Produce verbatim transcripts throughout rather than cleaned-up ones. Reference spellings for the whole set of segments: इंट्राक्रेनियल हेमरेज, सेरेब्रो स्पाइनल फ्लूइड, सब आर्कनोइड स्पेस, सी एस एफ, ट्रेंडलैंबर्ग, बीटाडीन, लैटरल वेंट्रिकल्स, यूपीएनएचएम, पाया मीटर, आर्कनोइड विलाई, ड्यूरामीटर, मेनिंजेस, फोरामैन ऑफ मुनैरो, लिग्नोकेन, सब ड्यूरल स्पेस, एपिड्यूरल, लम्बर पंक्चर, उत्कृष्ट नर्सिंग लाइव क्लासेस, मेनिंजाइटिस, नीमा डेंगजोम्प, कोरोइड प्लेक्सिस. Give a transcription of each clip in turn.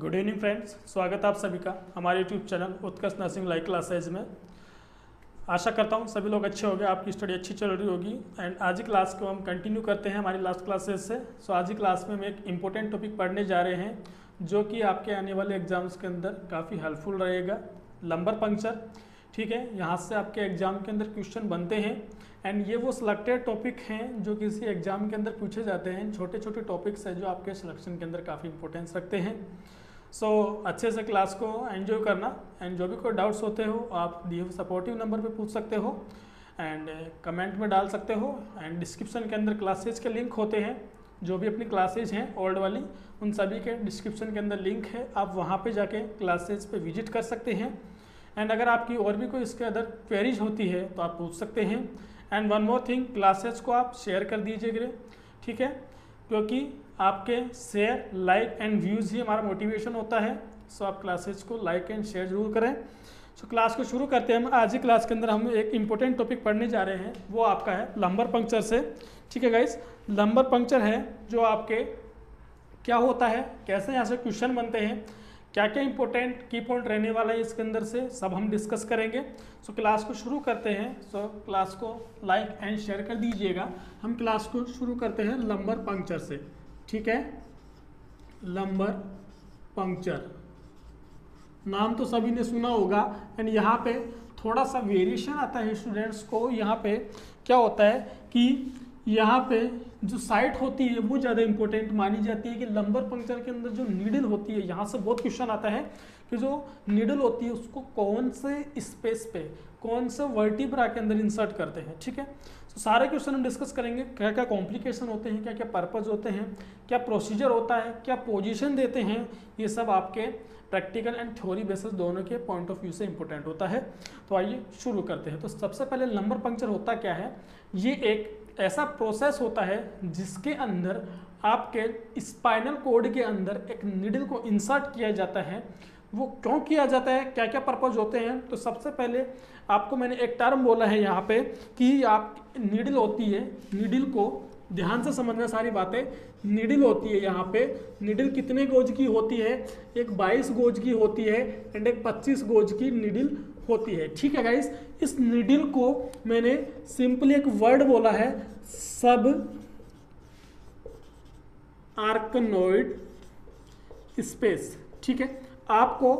Good evening friends, स्वागत है आप सभी का हमारे YouTube channel उत्कृष्ट नर्सिंग लाइव क्लासेस में। आशा करता हूं सभी लोग अच्छे होंगे, आपकी स्टडी अच्छी चल रही होगी। एंड आज की क्लास को हम कंटिन्यू करते हैं हमारी लास्ट क्लासेस से। सो आज की क्लास में हम एक इम्पोर्टेंट टॉपिक पढ़ने जा रहे हैं जो कि आपके आने वाले एग्जाम्स के अंदर काफ़ी हेल्पफुल रहेगा, लम्बर पंक्चर। ठीक है, यहाँ से आपके एग्ज़ाम के अंदर क्वेश्चन बनते हैं एंड ये वो सिलेक्टेड टॉपिक हैं जो किसी एग्ज़ाम के अंदर पूछे जाते हैं। छोटे छोटे टॉपिक्स हैं जो आपके सिलेक्शन के अंदर काफ़ी इंपॉर्टेंस रखते हैं। सो so, अच्छे से क्लास को एंजॉय करना एंड जो भी कोई डाउट्स होते हो आप दिए हुए सपोर्टिव नंबर पे पूछ सकते हो एंड कमेंट में डाल सकते हो। एंड डिस्क्रिप्शन के अंदर क्लासेज के लिंक होते हैं, जो भी अपनी क्लासेज हैं ओल्ड वाली उन सभी के डिस्क्रिप्शन के अंदर लिंक है, आप वहाँ पर जाके क्लासेज पर विजिट कर सकते हैं। एंड अगर आपकी और भी कोई इसके अंदर क्वेरीज होती है तो आप पूछ सकते हैं। And one more thing, classes को आप शेयर कर दीजिएगा, ठीक है, क्योंकि आपके शेयर लाइक एंड व्यूज़ ही हमारा मोटिवेशन होता है। सो so, आप क्लासेज को लाइक एंड शेयर जरूर करें। सो so, क्लास को शुरू करते हैं। हम आज ही क्लास के अंदर हम एक इम्पोर्टेंट टॉपिक पढ़ने जा रहे हैं, वो आपका है लम्बर पंक्चर से। ठीक है गाइस, लम्बर पंक्चर है जो आपके क्या होता है, कैसे यहाँ से क्वेश्चन बनते हैं, क्या क्या इंपॉर्टेंट की पॉइंट रहने वाला है इसके अंदर से, सब हम डिस्कस करेंगे। सो so, क्लास को शुरू करते हैं। सो so, क्लास को लाइक एंड शेयर कर दीजिएगा। हम क्लास को शुरू करते हैं लम्बर पंक्चर से। ठीक है, लम्बर पंक्चर नाम तो सभी ने सुना होगा। एंड यहाँ पे थोड़ा सा वेरिएशन आता है स्टूडेंट्स को। यहाँ पे क्या होता है कि यहाँ पे जो साइट होती है वो ज़्यादा इंपॉर्टेंट मानी जाती है कि लम्बर पंक्चर के अंदर जो नीडल होती है, यहाँ से बहुत क्वेश्चन आता है कि जो नीडल होती है उसको कौन से स्पेस पे, कौन से वर्टिब्रा के अंदर इंसर्ट करते हैं। ठीक है, तो सारे क्वेश्चन हम डिस्कस करेंगे, क्या क्या कॉम्प्लिकेशन होते हैं, क्या क्या पर्पस होते हैं, क्या प्रोसीजर होता है, क्या पोजीशन देते हैं, ये सब आपके प्रैक्टिकल एंड थ्योरी बेसिस दोनों के पॉइंट ऑफ व्यू से इंपॉर्टेंट होता है। तो आइए शुरू करते हैं। तो सबसे पहले लम्बर पंक्चर होता क्या है, ये एक ऐसा प्रोसेस होता है जिसके अंदर आपके स्पाइनल कॉर्ड के अंदर एक नीडल को इंसर्ट किया जाता है। वो क्यों किया जाता है, क्या क्या पर्पस होते हैं, तो सबसे पहले आपको मैंने एक टर्म बोला है यहाँ पे कि आप नीडल होती है, नीडल को ध्यान से समझना सारी बातें। नीडल होती है यहाँ पे, नीडल कितने गोज की होती है, एक बाईस गोज की होती है एंड एक पच्चीस गोज की नीडल होती है। ठीक है गाइस, इस नीडल को मैंने सिंपली एक वर्ड बोला है, सब आर्कनोइड स्पेस। ठीक है, आपको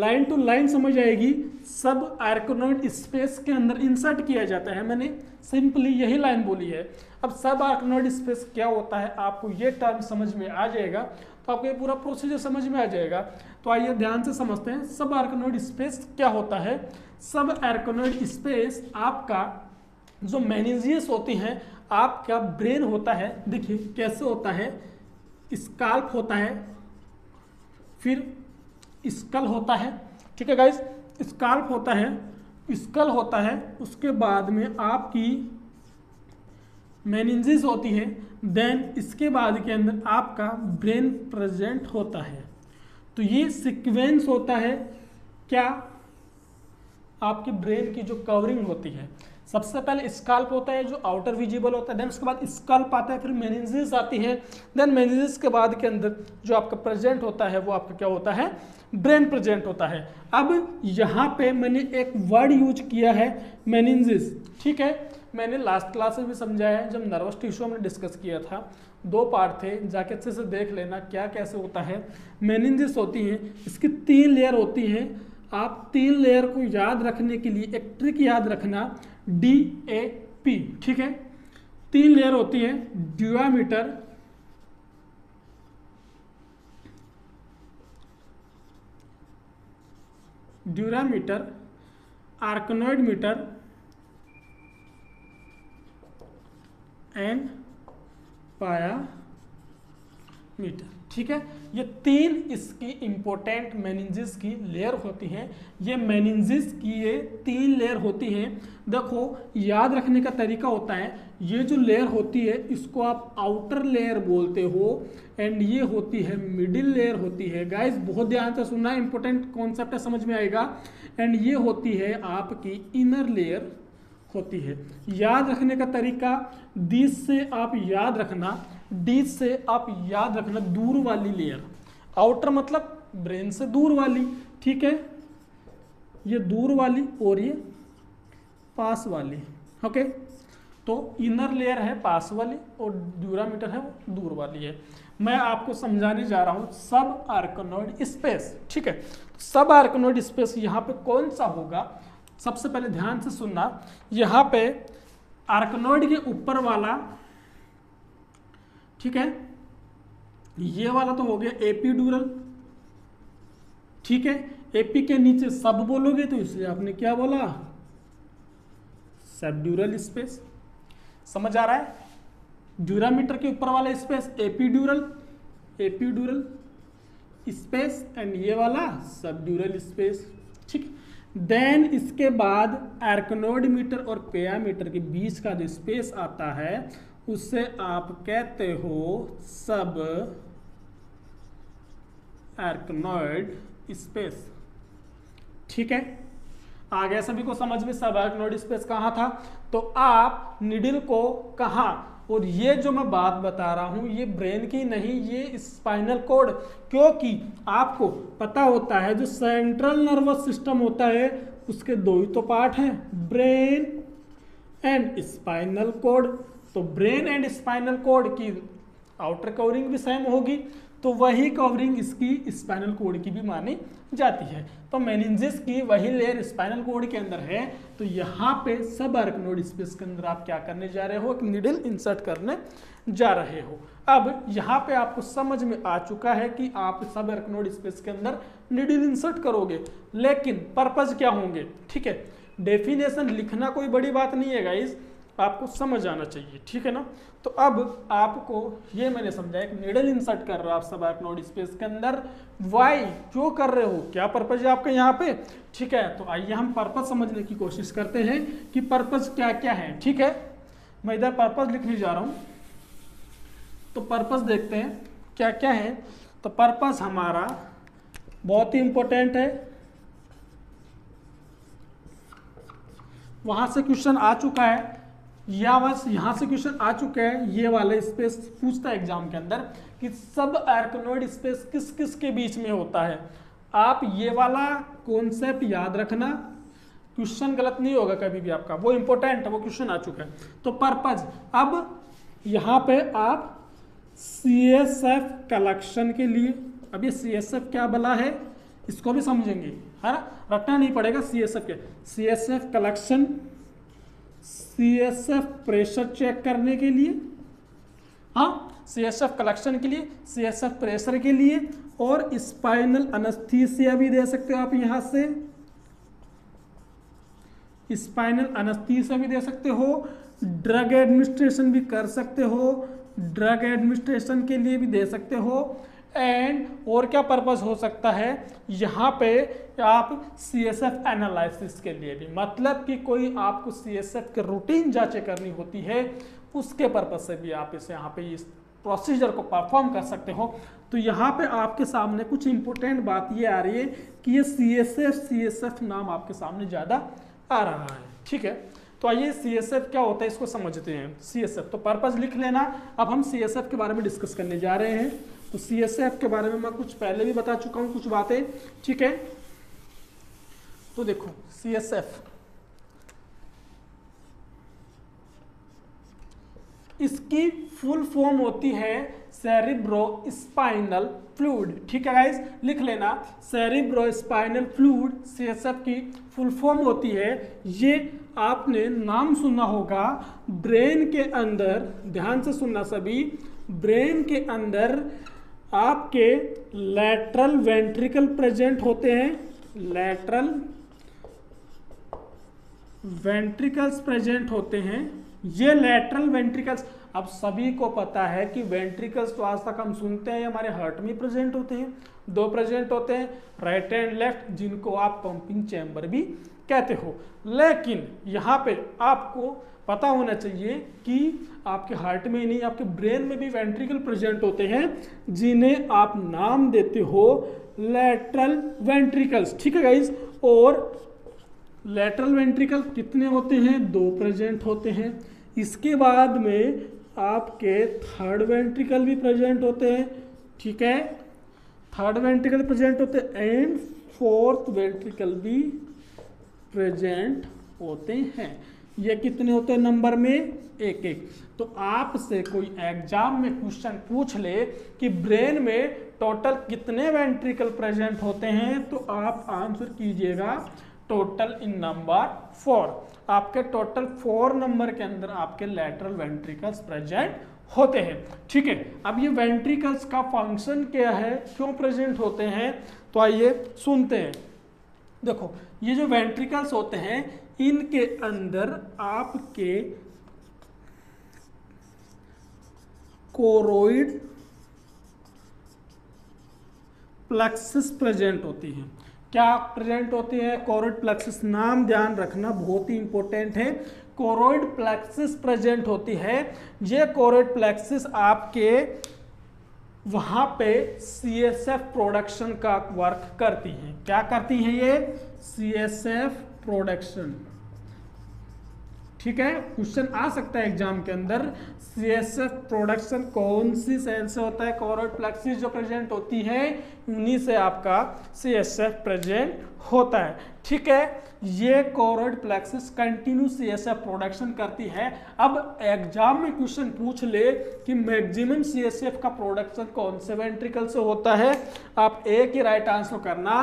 लाइन टू लाइन समझ आएगी, सब आर्कनोइड स्पेस के अंदर इंसर्ट किया जाता है, मैंने सिंपली यही लाइन बोली है। अब सब आर्कनोइड स्पेस क्या होता है, आपको ये टर्म समझ में आ जाएगा तो आपको ये पूरा प्रोसीजर समझ में आ जाएगा। तो आइए ध्यान से समझते हैं सब आर्कनोइड स्पेस क्या होता है। सब आर्कनोइड स्पेस आपका जो मेनिजियस होती हैं, आपका ब्रेन होता है। देखिए कैसे होता है, स्काल्प होता है, फिर स्कल होता है। ठीक है गाइस, स्काल्प होता है, स्कल होता है, उसके बाद में आपकी मेनिंजेस होती है, देन इसके बाद के अंदर आपका ब्रेन प्रेजेंट होता है। तो ये सीक्वेंस होता है क्या, आपके ब्रेन की जो कवरिंग होती है। सबसे पहले स्काल्प होता है जो आउटर विजिबल होता है, देन उसके बाद स्काल्प आता है, फिर मेनिंजेस आती है, देन मेनिंजेस के बाद के अंदर जो आपका प्रेजेंट होता है वो आपका क्या होता है, ब्रेन प्रेजेंट होता है। अब यहाँ पे मैंने एक वर्ड यूज किया है, मेनिंजेस। ठीक है, मैंने लास्ट क्लास में भी समझाया है जब नर्वस टिश्यू हमने डिस्कस किया था, दो पार्ट थे, जाके अच्छे से देख लेना क्या कैसे होता है। मेनिंजेस होती है, इसकी तीन लेयर होती हैं। आप तीन लेयर को याद रखने के लिए एक ट्रिक याद रखना, डी ए पी। ठीक है, तीन लेयर होती है, ड्यूरामीटर, ड्यूरामीटर arachnoid mater and पाया मीटर। ठीक है, ये तीन इसकी इम्पोर्टेंट मेनिंजेस की लेयर होती हैं। ये मेनिंजेस की ये तीन लेयर होती हैं। देखो याद रखने का तरीका होता है, ये जो लेयर होती है इसको आप आउटर लेयर बोलते हो एंड ये होती है मिडिल लेयर होती है। गाइस बहुत ध्यान से सुनना, इंपॉर्टेंट कॉन्सेप्ट है, समझ में आएगा। एंड ये होती है आपकी इनर लेयर होती है। याद रखने का तरीका, डी से आप याद रखना, डी से आप याद रखना दूर वाली लेयर, आउटर मतलब ब्रेन से दूर वाली, ठीक है, ये दूर वाली और ये पास वाली, ओके। तो इनर लेयर है पास वाली और ड्यूरामीटर है वो दूर वाली है। मैं आपको समझाने जा रहा हूँ सब आर्कनोइड स्पेस, ठीक है। सब आर्कनोइड स्पेस यहाँ पे कौन सा होगा, सबसे पहले ध्यान से सुनना। यहाँ पे आर्कनोइड के ऊपर वाला, ठीक है, ये वाला तो हो गया एपिड्यूरल, ठीक है। एपी के नीचे सब बोलोगे तो इसलिए आपने क्या बोला, सब ड्यूरल स्पेस। समझ आ रहा है। ड्यूरामीटर के ऊपर वाला space एपिड्यूरल, एपिड्यूरल space and ये वाला सब ड्यूरल स्पेस, ठीक। देन इसके बाद आर्कनोइड मीटर और पाया मीटर के बीच का जो स्पेस आता है उसे आप कहते हो सब आर्कनोइड स्पेस, ठीक है। आ गया सभी को समझ में सब आर्कनोइड स्पेस कहाँ था। तो आप निडल को कहाँ, और ये जो मैं बात बता रहा हूँ ये ब्रेन की नहीं, ये स्पाइनल कोड, क्योंकि आपको पता होता है जो सेंट्रल नर्वस सिस्टम होता है उसके दो ही तो पार्ट हैं, ब्रेन एंड स्पाइनल कोड। तो ब्रेन एंड स्पाइनल कोड की आउटर कवरिंग भी सेम होगी, तो वही कवरिंग इसकी स्पाइनल कोड की भी मानी जाती है। तो मेनिंजिस की वही लेयर स्पाइनल कोड के अंदर है। तो यहाँ पे सब आर्कनोइड स्पेस के अंदर आप क्या करने जा रहे हो, एक निडल इंसर्ट करने जा रहे हो। अब यहाँ पे आपको समझ में आ चुका है कि आप सब आर्कनोइड स्पेस के अंदर निडल इंसर्ट करोगे, लेकिन पर्पज क्या होंगे, ठीक है। डेफिनेशन लिखना कोई बड़ी बात नहीं है गाइज, आपको समझ आना चाहिए, ठीक है ना। तो अब आपको ये मैंने समझाया कि नीडल इंसर्ट कर रहे हो आप सब आर्कनोइड स्पेस के अंदर, वाई क्यों कर रहे हो, क्या पर्पज है आपका यहाँ पे, ठीक है। तो आइए हम पर्पज समझने की कोशिश करते हैं कि पर्पज क्या क्या है, ठीक है। मैं इधर पर्पज लिखने जा रहा हूँ, तो पर्पज देखते हैं क्या क्या है। तो पर्पज हमारा बहुत ही इम्पोर्टेंट है, वहाँ से क्वेश्चन आ चुका है या बस यहाँ से क्वेश्चन आ चुका है। ये वाला स्पेस पूछता है एग्जाम के अंदर कि सब आर्कनोइड स्पेस किस किस के बीच में होता है। आप ये वाला कॉन्सेप्ट याद रखना, क्वेश्चन गलत नहीं होगा कभी भी आपका, वो इम्पोर्टेंट है, वो क्वेश्चन आ चुका है। तो पर्पज, अब यहाँ पे आप सी एस एफ कलेक्शन के लिए, अब ये सी एस एफ क्या बला है इसको भी समझेंगे, है ना, रटना नहीं पड़ेगा। सी एस एफ के, सी एस एफ collection, सी एस एफ pressure check करने के लिए, हाँ सी एस एफ कलेक्शन के लिए, सी एस एफ प्रेशर के लिए, और स्पाइनल अनस्थीसिया भी दे सकते हो आप यहाँ से, स्पाइनल अनस्थीसिया भी दे सकते हो। ड्रग एडमिनिस्ट्रेशन भी कर सकते हो, ड्रग एडमिनिस्ट्रेशन के लिए भी दे सकते हो। एंड और क्या पर्पस हो सकता है यहाँ पे, आप सी एस एफ एनालिसिस के लिए भी, मतलब कि कोई आपको सी एस एफ के रूटीन जाँचें करनी होती है उसके पर्पस से भी आप इसे यहाँ पे इस प्रोसीजर को परफॉर्म कर सकते हो। तो यहाँ पे आपके सामने कुछ इम्पोर्टेंट बात ये आ रही है कि ये सी एस एफ सी एस एफ नाम आपके सामने ज़्यादा आ रहा है, ठीक है। तो आइए सी एस एफ क्या होता है इसको समझते हैं। सी एस एफ, तो पर्पस लिख लेना। अब हम सी एस एफ के बारे में डिस्कस करने जा रहे हैं। तो सी एस एफ के बारे में मैं कुछ पहले भी बता चुका हूँ कुछ बातें, ठीक है। तो देखो सी एस एफ, इसकी फुल फॉर्म होती है सेरेब्रो स्पाइनल फ्लूइड, ठीक है गाइस, लिख लेना। सेरेब्रो स्पाइनल फ्लूइड सी एस एफ की फुल फॉर्म होती है। ये आपने नाम सुना होगा। ब्रेन के अंदर, ध्यान से सुनना सभी, ब्रेन के अंदर आपके लैटरल वेंट्रिकल प्रेजेंट होते हैं, लैटरल वेंट्रिकल्स प्रेजेंट होते हैं। ये लैटरल वेंट्रिकल्स, अब सभी को पता है कि वेंट्रिकल्स तो आज तक हम सुनते हैं हमारे हार्ट में प्रेजेंट होते हैं, दो प्रेजेंट होते हैं, राइट एंड लेफ्ट, जिनको आप पंपिंग चैम्बर भी कहते हो। लेकिन यहाँ पे आपको पता होना चाहिए कि आपके हार्ट में ही नहीं आपके ब्रेन में भी वेंट्रिकल प्रेजेंट होते हैं, जिन्हें आप नाम देते हो लैटरल वेंट्रिकल्स, ठीक है गाइज। और लैटरल वेंट्रिकल कितने होते हैं, दो प्रेजेंट होते हैं। इसके बाद में आपके थर्ड वेंट्रिकल भी प्रेजेंट होते हैं, ठीक है, थर्ड वेंट्रिकल प्रेजेंट होते एंड फोर्थ वेंट्रिकल भी प्रेजेंट होते हैं। ये कितने होते हैं नंबर में? एक एक। तो आपसे कोई एग्जाम में क्वेश्चन पूछ ले कि ब्रेन में टोटल कितने वेंट्रिकल प्रेजेंट होते हैं, तो आप आंसर कीजिएगा टोटल इन नंबर फोर। आपके टोटल फोर नंबर के अंदर आपके लैटरल वेंट्रिकल्स प्रेजेंट होते हैं। ठीक है, अब ये वेंट्रिकल्स का फंक्शन क्या है, क्यों प्रेजेंट होते हैं, तो आइए सुनते हैं। देखो, ये जो वेंट्रिकल्स होते हैं इनके अंदर आपके कोरोइड प्लेक्सिस प्रेजेंट होती है। क्या प्रेजेंट होती है? कोरोइड प्लेक्सिस। नाम ध्यान रखना बहुत ही इंपॉर्टेंट है। कोरोइड प्लेक्सिस प्रेजेंट होती है। ये कोरोइड प्लेक्सिस आपके वहाँ पे सी एस एफ प्रोडक्शन का वर्क करती हैं। क्या करती हैं? ये सी एस एफ प्रोडक्शन। ठीक है, क्वेश्चन आ सकता है एग्जाम के अंदर, सी एस एफ प्रोडक्शन कौन सी सेल से होता है? कोरोइड प्लेक्सिस जो प्रेजेंट होती है उन्हीं से आपका सी एस एफ प्रेजेंट होता है। ठीक है, ये कोरोइड प्लेक्सिस continue सी एस एफ production करती है। अब एग्जाम में क्वेश्चन पूछ ले कि मैक्सिमम सी एस एफ का प्रोडक्शन कौन से वेंट्रिकल से होता है, आप एक ही राइट आंसर करना।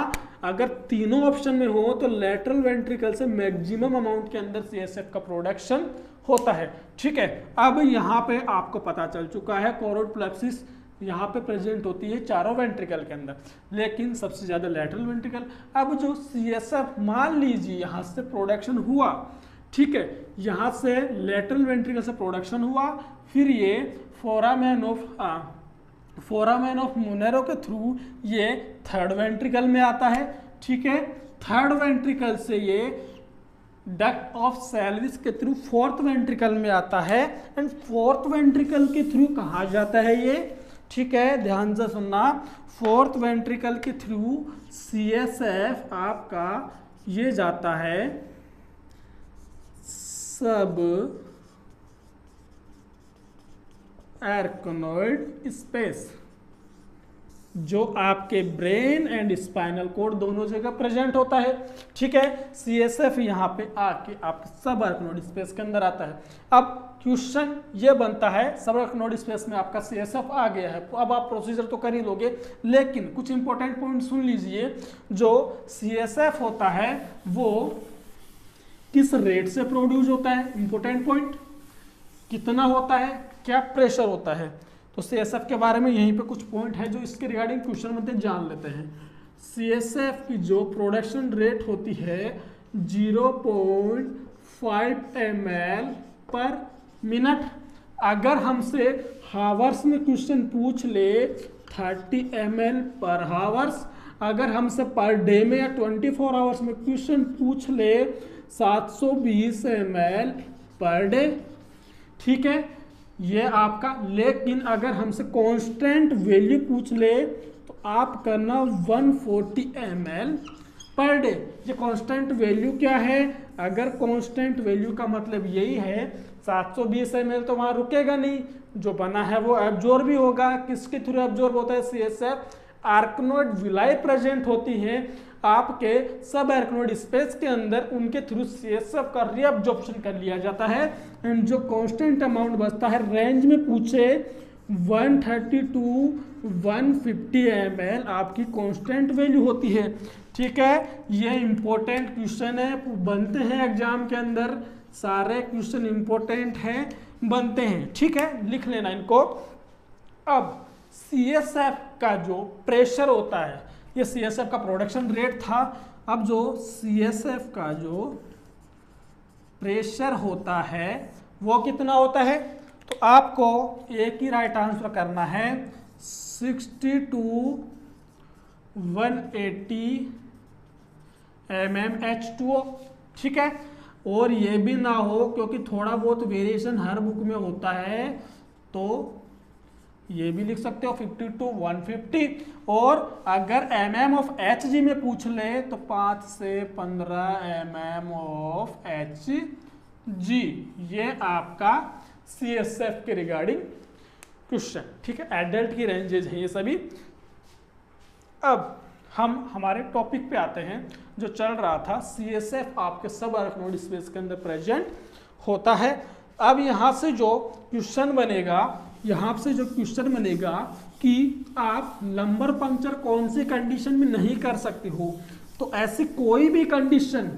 अगर तीनों ऑप्शन में हो तो लैटरल वेंट्रिकल से मैक्सिमम अमाउंट के अंदर सीएसएफ का प्रोडक्शन होता है। ठीक है, अब यहाँ पे आपको पता चल चुका है कोरोइड प्लेक्सिस यहाँ पे प्रेजेंट होती है चारों वेंट्रिकल के अंदर, लेकिन सबसे ज़्यादा लैटरल वेंट्रिकल। अब जो सीएसएफ मान लीजिए यहाँ से प्रोडक्शन हुआ, ठीक है, यहाँ से लैटरल वेंट्रिकल से प्रोडक्शन हुआ, फिर ये foramen of फोरामैन ऑफ मुनैरो के थ्रू ये थर्ड वेंट्रिकल में आता है। ठीक है, थर्ड वेंट्रिकल से ये डक्ट ऑफ सैलिस के थ्रू फोर्थ वेंट्रिकल में आता है, एंड फोर्थ वेंट्रिकल के थ्रू कहाँ जाता है ये? ठीक है, ध्यान से सुनना, फोर्थ वेंट्रिकल के थ्रू सी एस एफ आपका ये जाता है सब आर्कनोइड स्पेस, जो आपके ब्रेन एंड स्पाइनल कोड दोनों जगह प्रेजेंट होता है। ठीक है, सी एस एफ यहाँ पे आके आपके सब आर्कनोइड स्पेस के अंदर आता है। अब क्वेश्चन ये बनता है, सब आर्कनोइड स्पेस में आपका सी एस एफ आ गया है, अब आप प्रोसीजर तो कर ही लोगे, लेकिन कुछ इंपॉर्टेंट पॉइंट सुन लीजिए। जो सी एस एफ होता है वो किस रेट से प्रोड्यूस होता है, इंपॉर्टेंट पॉइंट, कितना होता है, क्या प्रेशर होता है। तो सी एस एफ के बारे में यहीं पे कुछ पॉइंट है जो इसके रिगार्डिंग क्वेश्चन में जान लेते हैं। सी एस एफ की जो प्रोडक्शन रेट होती है zero point five M L per minute. अगर हमसे हावर्स में क्वेश्चन पूछ ले thirty M L per hours, अगर हमसे पर डे में या ट्वेंटी फोर आवर्स में क्वेश्चन पूछ ले seven hundred twenty M L per day. ठीक है, ये आपका, लेकिन अगर हमसे कांस्टेंट वैल्यू पूछ ले तो आप करना one forty M L per day. ये कांस्टेंट वैल्यू क्या है? अगर कांस्टेंट वैल्यू का मतलब यही है seven hundred twenty M L तो वहाँ रुकेगा नहीं, जो बना है वो एब्जॉर्ब भी होगा। किसके थ्रू एब्जॉर्ब होता है सी एस एफ? आर्कनोइड विलाई present होती हैं आपके सब आर्कनोइड स्पेस के अंदर, उनके थ्रू सी एस एफ का रीअब्जॉर्प्शन कर लिया जाता है। एंड जो कांस्टेंट अमाउंट बचता है, रेंज में पूछे one thirty to one fifty M L आपकी कांस्टेंट वैल्यू होती है। ठीक है, ये इंपॉर्टेंट क्वेश्चन है, बनते हैं एग्जाम के अंदर, सारे क्वेश्चन इंपॉर्टेंट हैं, बनते हैं। ठीक है, लिख लेना इनको। अब सी एस एफ का जो प्रेशर होता है, ये सी एस एफ का प्रोडक्शन रेट था। अब जो सी एस एफ का जो प्रेशर होता है वो कितना होता है, तो आपको एक ही राइट आंसर करना है sixty to one eighty M M H two O. ठीक है, और ये भी ना हो क्योंकि थोड़ा बहुत वेरिएशन हर बुक में होता है, तो ये भी लिख सकते हो फिफ्टी टू वन फिफ्टी। और अगर M M of H G में पूछ ले तो पाँच से पंद्रह M M of H G, ये आपका सी एस एफ के रिगार्डिंग क्वेश्चन। ठीक है, एडल्ट की रेंजेज हैं ये सभी। अब हम हमारे टॉपिक पे आते हैं जो चल रहा था, सीएसएफ आपके सब आर्कनोइड स्पेस के अंदर प्रेजेंट होता है। अब यहाँ से जो क्वेश्चन बनेगा, यहाँ से जो क्वेश्चन बनेगा कि आप लम्बर पंक्चर कौन सी कंडीशन में नहीं कर सकते हो, तो ऐसी कोई भी कंडीशन,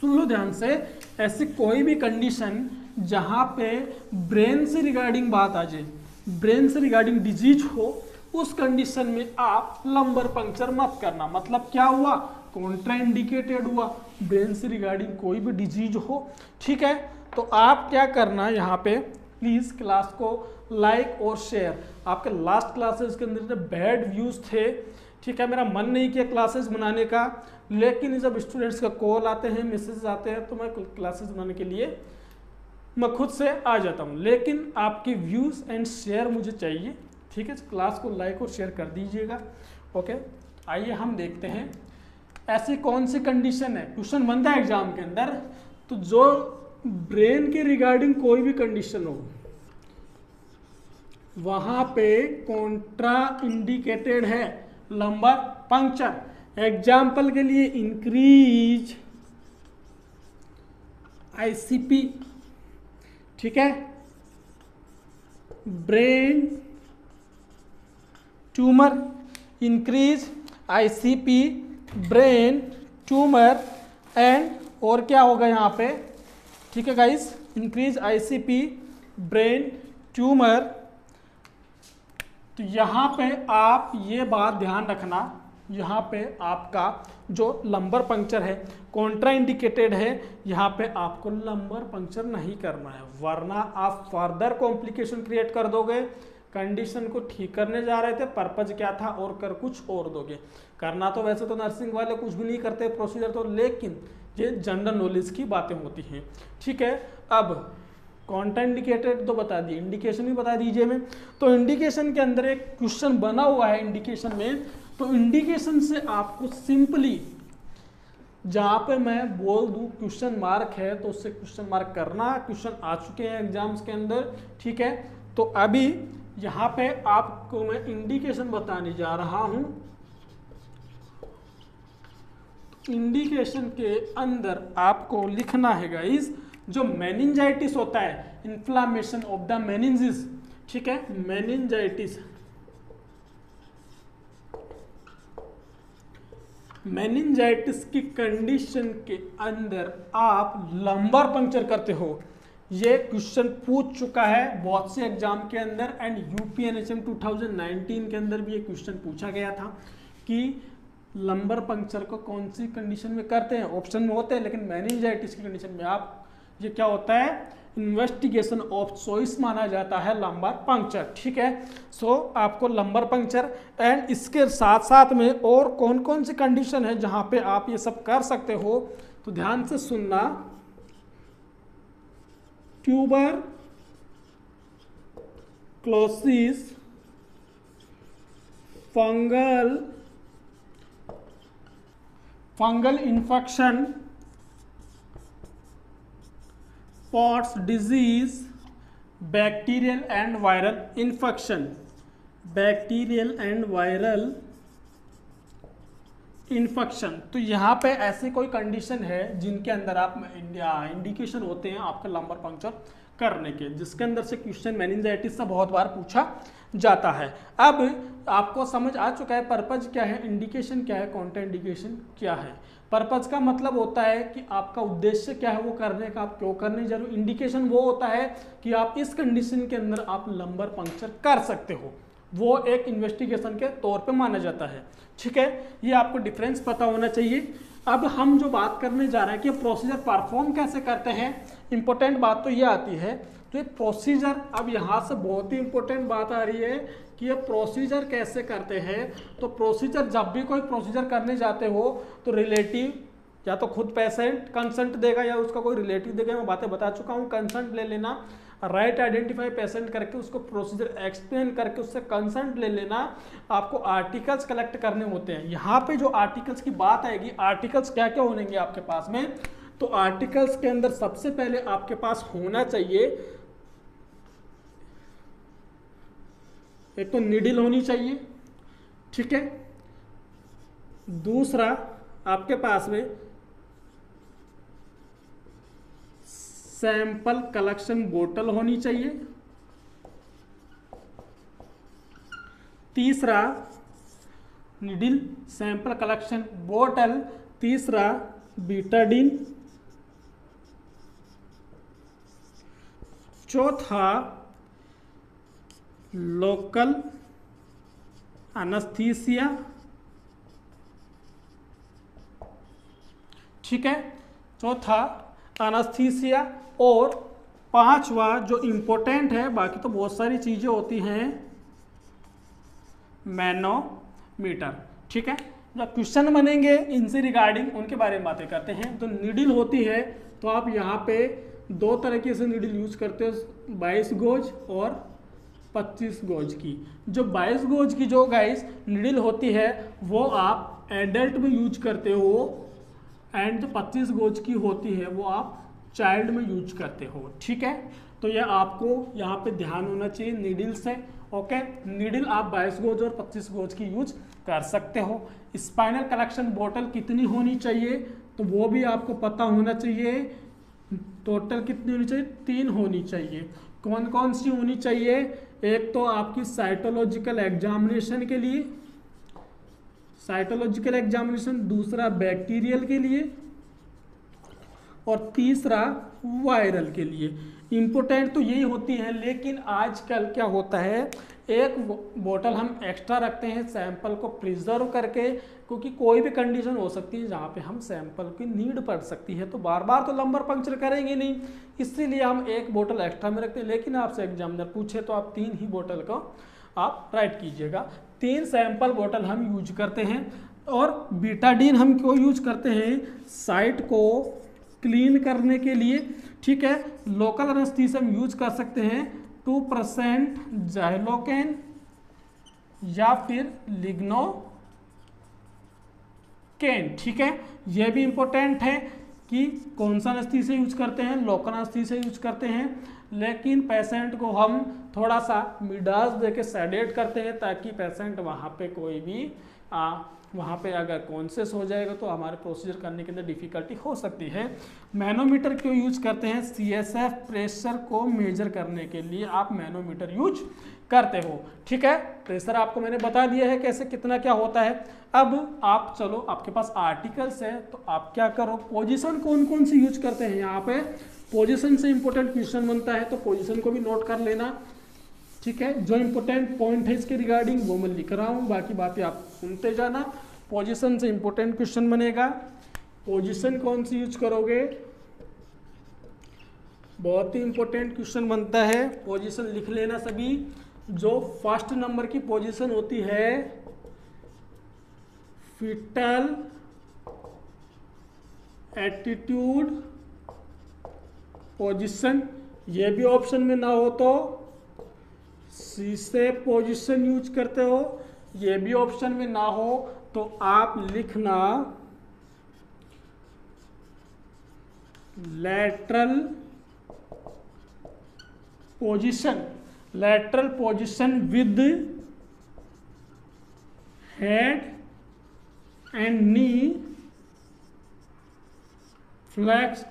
सुन लो ध्यान से, ऐसी कोई भी कंडीशन जहाँ पे ब्रेन से रिगार्डिंग बात आ जाए, ब्रेन से रिगार्डिंग डिजीज हो, उस कंडीशन में आप लम्बर पंक्चर मत करना। मतलब क्या हुआ, कॉन्ट्राइंडिकेटेड हुआ, ब्रेन से रिगार्डिंग कोई भी डिजीज हो, ठीक है। तो आप क्या करना यहाँ पे, प्लीज़ क्लास को लाइक और शेयर। आपके लास्ट क्लासेस के अंदर बैड व्यूज़ थे, ठीक है, मेरा मन नहीं किया क्लासेस बनाने का, लेकिन जब स्टूडेंट्स का कॉल आते हैं, मैसेज आते हैं, तो मैं क्लासेस बनाने के लिए मैं खुद से आ जाता हूँ, लेकिन आपके व्यूज़ एंड शेयर मुझे चाहिए, ठीक है। क्लास को लाइक और शेयर कर दीजिएगा, ओके। आइए हम देखते हैं ऐसी कौन सी कंडीशन है, क्वेश्चन बनता है एग्जाम के अंदर, तो जो ब्रेन के रिगार्डिंग कोई भी कंडीशन हो वहाँ पे कॉन्ट्रा इंडिकेटेड है लम्बर पंक्चर। एग्जाम्पल के लिए इंक्रीज आईसीपी, ठीक है, brain tumour, increase ICP, brain tumour and और क्या होगा यहाँ पे, ठीक है guys, increase ICP, brain tumour. तो यहाँ पे आप ये बात ध्यान रखना, यहाँ पे आपका जो लम्बर पंक्चर है कॉन्ट्रा इंडिकेटेड है, यहाँ पे आपको लम्बर पंक्चर नहीं करना है, वरना आप फर्दर कॉम्प्लिकेशन क्रिएट कर दोगे। कंडीशन को ठीक करने जा रहे थे, पर्पज क्या था, और कर कुछ और दोगे। करना तो वैसे तो नर्सिंग वाले कुछ भी नहीं करते प्रोसीजर तो, लेकिन ये जनरल नॉलेज की बातें होती हैं, ठीक है। अब कॉन्ट्रा इंडिकेटेड तो बता दिए, इंडिकेशन भी बता दीजिए मैं, तो इंडिकेशन के अंदर एक क्वेश्चन बना हुआ है इंडिकेशन में, तो इंडिकेशन से आपको सिंपली, जहाँ पे मैं बोल दूँ क्वेश्चन मार्क है तो उससे क्वेश्चन मार्क करना, क्वेश्चन आ चुके हैं एग्जाम्स के अंदर, ठीक है। तो अभी यहाँ पे आपको मैं इंडिकेशन बताने जा रहा हूँ, इंडिकेशन के अंदर आपको लिखना है गाइस, जो मेनिंजाइटिस होता है, इन्फ्लामेशन ऑफ द मेनिंजिस, ठीक है, मेनिंजाइटिस, मेनिंजाइटिस की कंडीशन के अंदर आप लम्बर पंक्चर करते हो। ये क्वेश्चन पूछ चुका है बहुत से एग्जाम के अंदर, एंड यूपीएनएचएम दो हज़ार उन्नीस के अंदर भी ये क्वेश्चन पूछा गया था कि लम्बर पंक्चर को कौन सी कंडीशन में करते हैं, ऑप्शन में होते हैं, लेकिन मेनिंजाइटिस की कंडीशन में आप, ये क्या होता है, इन्वेस्टिगेशन ऑफ चॉइस माना जाता है लम्बर पंक्चर, ठीक है। सो so, आपको लम्बर पंक्चर एंड इसके साथ साथ में और कौन कौन सी कंडीशन है जहाँ पे आप ये सब कर सकते हो, तो ध्यान से सुनना, tuberculosis, fungal fungal infection, Pott's disease, bacterial and viral infection, bacterial and viral infection. तो यहाँ पे ऐसी कोई कंडीशन है जिनके अंदर आप इंडिकेशन होते हैं आपका लम्बर पंक्चर करने के, जिसके अंदर से क्वेश्चन मेनिंजाइटिस से बहुत बार पूछा जाता है। अब आपको समझ आ चुका है पर्पज क्या है, इंडिकेशन क्या है, कॉन्ट्रा इंडिकेशन क्या है। पर्पज का मतलब होता है कि आपका उद्देश्य क्या है वो करने का, आप क्यों करने जा रहे हो। इंडिकेशन वो होता है कि आप इस कंडीशन के अंदर आप लम्बर पंक्चर कर सकते हो, वो एक इन्वेस्टिगेशन के तौर पे माना जाता है, ठीक है। ये आपको डिफरेंस पता होना चाहिए। अब हम जो बात करने जा रहे हैं कि प्रोसीजर परफॉर्म कैसे करते हैं, इम्पोर्टेंट बात तो ये आती है, तो ये प्रोसीजर, अब यहाँ से बहुत ही इम्पोर्टेंट बात आ रही है कि ये प्रोसीजर कैसे करते हैं। तो प्रोसीजर, जब भी कोई प्रोसीजर करने जाते हो तो रिलेटिव या तो खुद पेशेंट कंसेंट देगा या उसका कोई रिलेटिव देगा, मैं बातें बता चुका हूँ, कंसेंट ले लेना, राइट आइडेंटिफाई पेशेंट करके उसको प्रोसीजर एक्सप्लेन करके उससे कंसेंट ले लेना। आपको आर्टिकल्स कलेक्ट करने होते हैं, यहाँ पे जो आर्टिकल्स की बात आएगी, आर्टिकल्स क्या क्या होंगे आपके पास में, तो आर्टिकल्स के अंदर सबसे पहले आपके पास होना चाहिए, एक तो निडिल होनी चाहिए, ठीक है, दूसरा आपके पास में सैंपल कलेक्शन बोतल होनी चाहिए। तीसरा निडिल सैंपल कलेक्शन बोतल। तीसरा बीटाडीन। चौथा लोकल एनेस्थीसिया। ठीक है, चौथा एनेस्थीसिया। और पांचवा जो इम्पोर्टेंट है, बाकी तो बहुत सारी चीज़ें होती हैं, मैनोमीटर। ठीक है, जब क्वेश्चन बनेंगे इनसे रिगार्डिंग उनके बारे में बातें करते हैं। तो नीडल होती है, तो आप यहाँ पे दो तरीके से नीडल यूज करते हो, बाईस गोज और पच्चीस गोज की। जो बाईस गोज की जो गाइस नीडल होती है वो आप एडल्ट में यूज करते हो, एंड जो पच्चीस गोज की होती है वो आप चाइल्ड में यूज करते हो। ठीक है, तो ये आपको यहाँ पे ध्यान होना चाहिए नीडल से। ओके, नीडल आप बाईस गोज और पच्चीस गोज की यूज कर सकते हो। स्पाइनल कलेक्शन बोतल कितनी होनी चाहिए, तो वो भी आपको पता होना चाहिए। टोटल कितनी होनी चाहिए, तीन होनी चाहिए। कौन कौन सी होनी चाहिए, एक तो आपकी साइटोलॉजिकल एग्जामिनेशन के लिए, साइटोलॉजिकल एग्जामिनेशन, दूसरा बैक्टीरियल के लिए, और तीसरा वायरल के लिए। इम्पोर्टेंट तो यही होती है, लेकिन आजकल क्या होता है, एक बोतल हम एक्स्ट्रा रखते हैं सैंपल को प्रिजर्व करके, क्योंकि कोई भी कंडीशन हो सकती है जहाँ पे हम सैंपल की नीड पड़ सकती है। तो बार बार तो लम्बर पंक्चर करेंगे नहीं, इसीलिए हम एक बोतल एक्स्ट्रा में रखते हैं। लेकिन आपसे एग्जामिनर पूछे तो आप तीन ही बोतल को आप राइट कीजिएगा। तीन सैंपल बोतल हम यूज करते हैं। और बीटाडीन हम क्यों यूज करते हैं, साइट को क्लीन करने के लिए। ठीक है, लोकल एनेस्थीसिया हम यूज कर सकते हैं टू परसेंट जाइलोकेन या फिर लिग्नोकेन। ठीक है, यह भी इम्पोर्टेंट है कि कौन सा एनेस्थीसिया यूज करते हैं, लोकल एनेस्थीसिया यूज करते हैं। लेकिन पेशेंट को हम थोड़ा सा मिडास देके सेडेट करते हैं, ताकि पेशेंट वहाँ पे कोई भी आ, वहाँ पे अगर कॉन्शियस हो जाएगा तो हमारे प्रोसीजर करने के अंदर डिफ़िकल्टी हो सकती है। मैनोमीटर क्यों यूज करते हैं, सीएसएफ प्रेशर को मेजर करने के लिए आप मैनोमीटर यूज करते हो। ठीक है, प्रेशर आपको मैंने बता दिया है कैसे कितना क्या होता है। अब आप चलो, आपके पास आर्टिकल्स है, तो आप क्या करो, पोजिशन कौन कौन सी यूज करते हैं, यहाँ पे पोजिशन से इंपॉर्टेंट क्वेश्चन बनता है, तो पोजिशन को भी नोट कर लेना। ठीक है, जो इम्पोर्टेंट पॉइंट है इसके रिगार्डिंग वो मैं लिख रहा हूँ, बाकी बातें आप सुनते जाना। पोजीशन से इम्पोर्टेंट क्वेश्चन बनेगा, पोजीशन कौन सी यूज करोगे, बहुत ही इम्पोर्टेंट क्वेश्चन बनता है। पोजीशन लिख लेना सभी। जो फर्स्ट नंबर की पोजीशन होती है, फीटल एटीट्यूड पोजीशन, ये भी ऑप्शन में ना हो तो सी से पोजिशन यूज करते हो, ये भी ऑप्शन में ना हो तो आप लिखना lateral position, lateral position with head and knee flexed,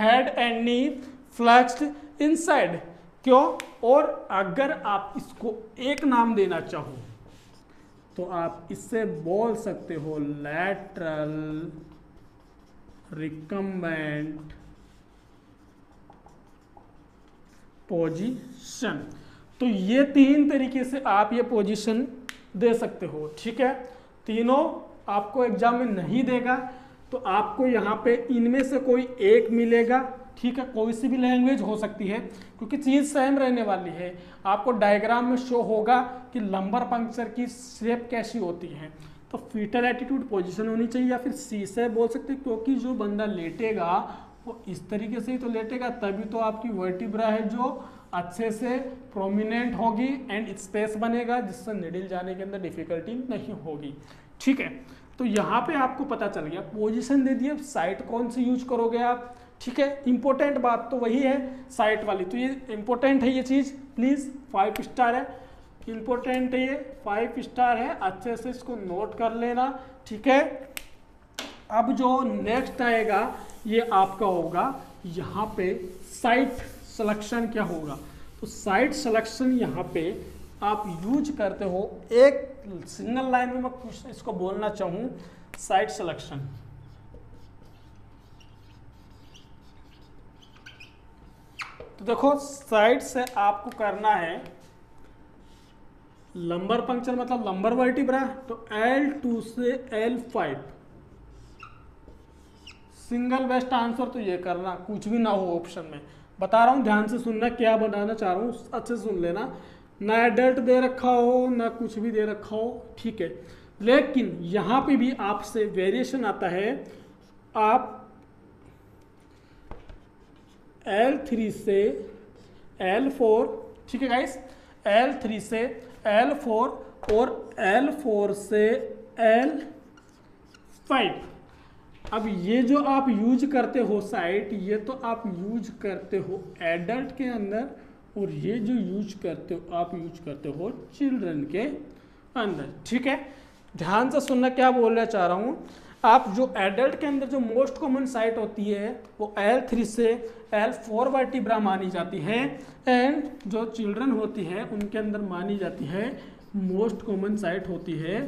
head and knee flexed inside. क्यों, और अगर आप इसको एक नाम देना चाहो तो आप इससे बोल सकते हो लैटरल रिकम्बेंट पोजीशन। तो ये तीन तरीके से आप ये पोजीशन दे सकते हो। ठीक है, तीनों आपको एग्जाम में नहीं देगा, तो आपको यहाँ पे इनमें से कोई एक मिलेगा। ठीक है, कोई सी भी लैंग्वेज हो सकती है, क्योंकि चीज़ सेम रहने वाली है। आपको डायग्राम में शो होगा कि लम्बर पंक्चर की शेप कैसी होती है, तो फीटल एटीट्यूड पोजीशन होनी चाहिए, या फिर सी से बोल सकते हैं, क्योंकि जो बंदा लेटेगा वो इस तरीके से ही तो लेटेगा, तभी तो आपकी वर्टिब्रा है जो अच्छे से प्रोमिनेंट होगी एंड स्पेस बनेगा, जिससे निडल जाने के अंदर डिफिकल्टी नहीं होगी। ठीक है, तो यहाँ पे आपको पता चल गया, पोजीशन दे दिए, साइट कौन सी यूज करोगे आप। ठीक है, इम्पोर्टेंट बात तो वही है साइट वाली, तो ये इम्पोर्टेंट है ये चीज़। प्लीज़, फाइव स्टार है, इम्पोर्टेंट है, ये फाइव स्टार है, अच्छे से इसको नोट कर लेना, ठीक है। अब जो नेक्स्ट आएगा ये आपका होगा यहाँ पे साइट सिलेक्शन क्या होगा। तो साइट सिलेक्शन यहाँ पे आप यूज करते हो, एक सिंगल लाइन में मैं कुछ इसको बोलना चाहूँ, साइट सिलेक्शन तो देखो साइट से आपको करना है लम्बर पंक्चर मतलब लम्बर वर्टिब्रा, तो एल टू से L five single best answer. तो ये करना कुछ भी ना हो ऑप्शन में, बता रहा हूँ ध्यान से सुनना क्या बनाना चाह रहा हूँ, अच्छे से सुन लेना, ना एडल्ट दे रखा हो ना कुछ भी दे रखा हो, ठीक है। लेकिन यहाँ पे भी आपसे वेरिएशन आता है, आप एल थ्री से एल फोर, ठीक है गाइस, एल थ्री से एल फोर और एल फोर से एल फाइव। अब ये जो आप यूज करते हो साइट, ये तो आप यूज करते हो एडल्ट के अंदर, और ये जो यूज करते हो आप यूज करते हो चिल्ड्रन के अंदर, ठीक है। ध्यान से सुनना क्या बोलना चाह रहा हूँ, आप जो एडल्ट के अंदर जो मोस्ट कॉमन साइट होती है वो एल थ्री से एल फोर वर्टिब्रा मानी जाती है, एंड जो चिल्ड्रन होती है उनके अंदर मानी जाती है मोस्ट कॉमन साइट होती है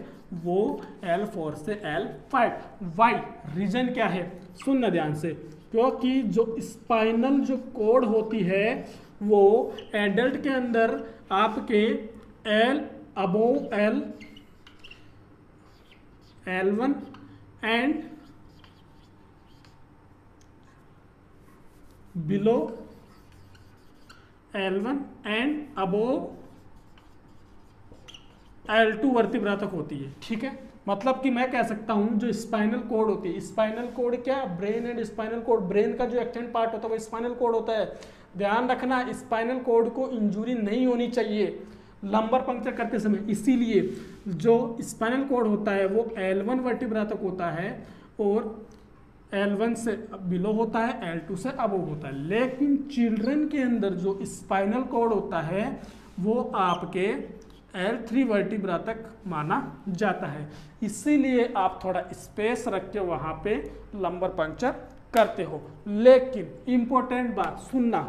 वो एल फोर से एल फाइव। वाई रीजन क्या है, सुनना ध्यान से, क्योंकि जो स्पाइनल जो कॉर्ड होती है वो एडल्ट के अंदर आपके L above L L one and below L one and above L two vertebra तक होती है, ठीक है। मतलब कि मैं कह सकता हूं जो स्पाइनल कॉर्ड होती है, स्पाइनल कॉर्ड क्या, brain and spinal cord, brain का जो एक्सटेंड पार्ट होता है वो स्पाइनल कॉर्ड होता है। ध्यान रखना स्पाइनल कॉर्ड को इंजरी नहीं होनी चाहिए लम्बर पंक्चर करते समय, इसीलिए जो स्पाइनल कॉर्ड होता है वो एल वन वर्टिब्रा तक होता है और एल वन से बिलो होता है, एल टू से अबव होता है। लेकिन चिल्ड्रन के अंदर जो स्पाइनल कॉर्ड होता है वो आपके एल थ्री वर्टिब्रा तक माना जाता है, इसीलिए आप थोड़ा स्पेस रख के वहाँ पे लम्बर पंक्चर करते हो। लेकिन इम्पोर्टेंट बात सुनना,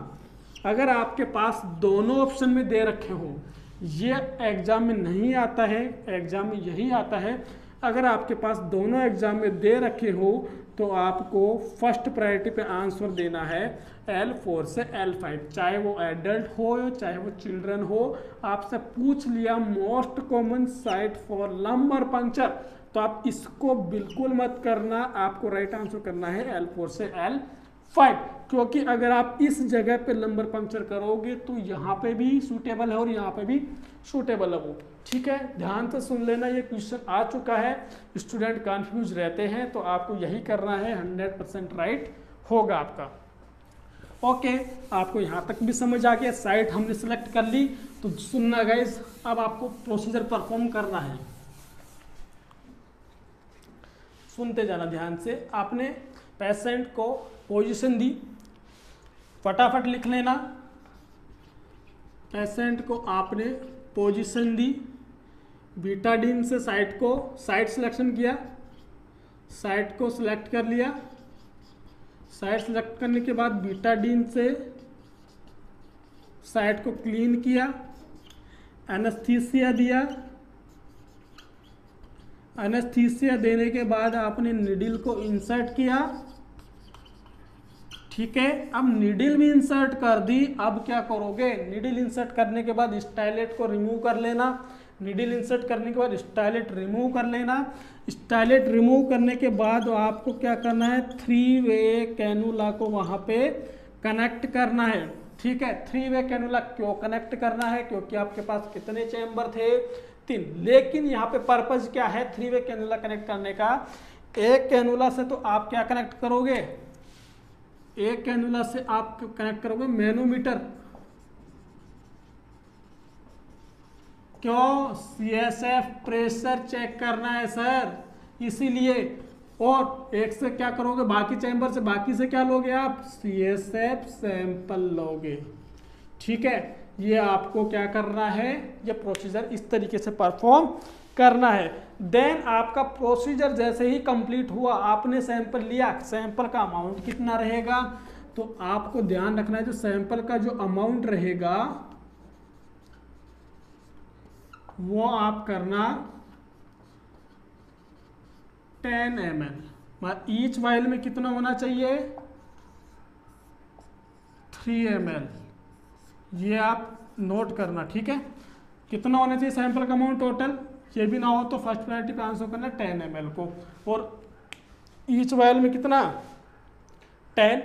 अगर आपके पास दोनों ऑप्शन में दे रखे हो, ये एग्ज़ाम में नहीं आता है, एग्ज़ाम में यही आता है, अगर आपके पास दोनों एग्ज़ाम में दे रखे हो तो आपको फर्स्ट प्रायोरिटी पे आंसर देना है एल फोर से एल फाइव, चाहे वो एडल्ट हो चाहे वो चिल्ड्रन हो। आपसे पूछ लिया most common site for लम्बर पंक्चर, तो आप इसको बिल्कुल मत करना, आपको राइट आंसर करना है एल फोर से एल फाइव, क्योंकि अगर आप इस जगह पे लम्बर पंक्चर करोगे तो यहाँ पे भी सूटेबल है और यहाँ पे भी सूटेबल है वो, ठीक है। ध्यान से सुन लेना, ये क्वेश्चन आ चुका है, स्टूडेंट कंफ्यूज रहते हैं, तो आपको यही करना है, हंड्रेड परसेंट राइट होगा आपका। ओके, आपको यहाँ तक भी समझ आ गया, साइट हमने सेलेक्ट कर ली। तो सुनना गाइस, अब आपको प्रोसीजर परफॉर्म करना है, सुनते जाना ध्यान से। आपने पेशेंट को पोजीशन दी, फटाफट लिख लेना, पेशेंट को आपने पोजीशन दी, बीटाडीन से साइट को साइट सिलेक्शन किया, साइट को सिलेक्ट कर लिया, साइट सिलेक्ट करने के बाद बीटाडीन से साइट को क्लीन किया, एनेस्थीसिया दिया, एनेस्थीसिया देने के बाद आपने निडिल को इंसर्ट किया, ठीक है। अब नीडल भी इंसर्ट कर दी, अब क्या करोगे, नीडल इंसर्ट करने के बाद स्टाइलेट को रिमूव कर लेना, नीडल इंसर्ट करने के बाद स्टाइलेट रिमूव कर लेना, स्टाइलेट रिमूव करने के बाद आपको क्या करना है, थ्री वे कैनुला को वहाँ पे कनेक्ट करना है, ठीक है। थ्री वे कैनुला क्यों कनेक्ट करना है, क्योंकि आपके पास कितने चैम्बर थे, तीन। लेकिन यहाँ पे पर्पज़ क्या है थ्री वे कैनुला कनेक्ट करने का, एक कैनुला से तो आप क्या कनेक्ट करोगे, एक कैनुला से आप कनेक्ट करोगे मैनोमीटर, क्यों, सी एस एफ pressure check करना है सर, इसीलिए। और एक से क्या करोगे, बाकी चैम्बर से, बाकी से क्या लोगे आप, सी एस एफ सैंपल लोगे, ठीक है। ये आपको क्या करना है, ये प्रोसीजर इस तरीके से परफॉर्म करना है। देन आपका प्रोसीजर जैसे ही कंप्लीट हुआ, आपने सैंपल लिया, सैंपल का अमाउंट कितना रहेगा, तो आपको ध्यान रखना है जो सैंपल का जो अमाउंट रहेगा वो आप करना ten M L, each vial में कितना होना चाहिए थ्री एम एल, ये आप नोट करना, ठीक है। कितना होना चाहिए सैंपल का अमाउंट टोटल, ये भी ना हो तो फर्स्ट प्रायोरिटी पे आंसर करना टेन एम एल को, और ईच वायल में कितना टेन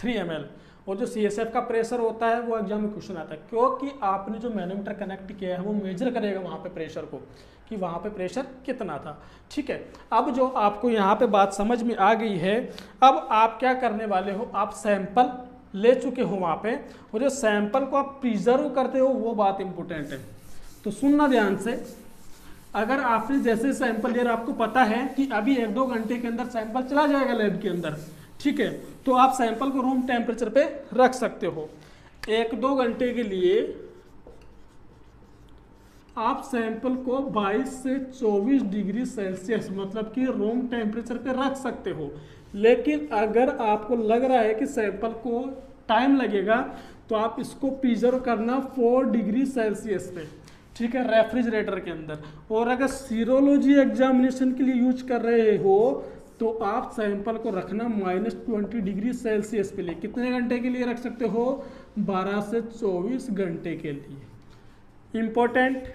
थ्री एम एल। और जो सी एस एफ का प्रेशर होता है वो एग्जाम में क्वेश्चन आता है, क्योंकि आपने जो मैनोमीटर कनेक्ट किया है वो मेजर करेगा वहाँ पे प्रेशर को कि वहाँ पे प्रेशर कितना था, ठीक है। अब जो आपको यहाँ पे बात समझ में आ गई है, अब आप क्या करने वाले हो, आप सैंपल ले चुके हो वहाँ पे, और जो सैंपल को आप प्रिजर्व करते हो वो बात इम्पोर्टेंट है। तो सुनना ध्यान से, अगर आपने जैसे सैंपल लिया, आपको पता है कि अभी एक दो घंटे के अंदर सैंपल चला जाएगा लैब के अंदर, ठीक है, तो आप सैंपल को रूम टेम्परेचर पे रख सकते हो। एक दो घंटे के लिए आप सैंपल को बाईस से चौबीस डिग्री सेल्सियस मतलब कि रूम टेम्परेचर पे रख सकते हो। लेकिन अगर आपको लग रहा है कि सैंपल को टाइम लगेगा, तो आप इसको प्रिजर्व करना चार डिग्री सेल्सियस पे, ठीक है, रेफ्रिजरेटर के अंदर। और अगर सीरोलॉजी एग्जामिनेशन के लिए यूज कर रहे हो तो आप सैंपल को रखना माइनस ट्वेंटी डिग्री सेल्सियस पे लिए। कितने घंटे के लिए रख सकते हो, बारह से चौबीस घंटे के लिए। इम्पोर्टेंट